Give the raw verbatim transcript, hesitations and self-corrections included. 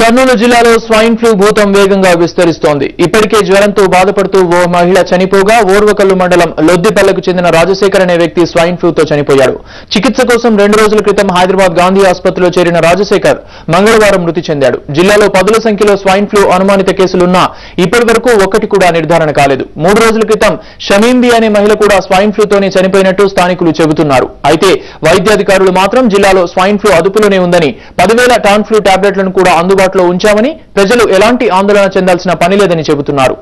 కర్నూలు జిల్లాలో swine flu భూతం వేగంగా విస్తరిస్తోంది. ఇప్పటికే జ్వరంతో బాధపడుతూ ఓ మహిళ చనిపోగా ఓర్వకల్లు మండలం లొద్దిపల్లకు చెందిన రాజశేఖర్ అనే వ్యక్తి స్వైన్ ఫ్లూతో చనిపోయాడు. చికిత్స కోసం రెండు రోజుల క్రితం హైదరాబాద్ గాంధీ ఆసుపత్రిలో చేరిన రాజశేఖర్ మంగళవారం మృతి చెందాడు. జిల్లాలో పదుల సంఖ్యలో స్వైన్ ఫ్లూ అనుమానిత కేసులున్నా ఇప్పటి వరకు ఒక్కటి కూడా నిర్ధారణ కాలేదు. మూడు రోజుల క్రితం షమీంబీ అనే మహిళ కూడా స్వైన్ ఫ్లూతోనే చనిపోయినట్టు స్థానికులు చెబుతున్నారు. అయితే వైద్యాధికారులు మాత్రం జిల్లాలో స్వైన్ ఫ్లూ అదుపులోనే ఉందని, పదివేల టాన్ ఫ్లూ టాబ్లెట్లను కూడా అందుబాటులో ఉంచామని, ప్రజలు ఎలాంటి ఆందోళన చెందాల్సిన పని లేదని చెబుతున్నారు.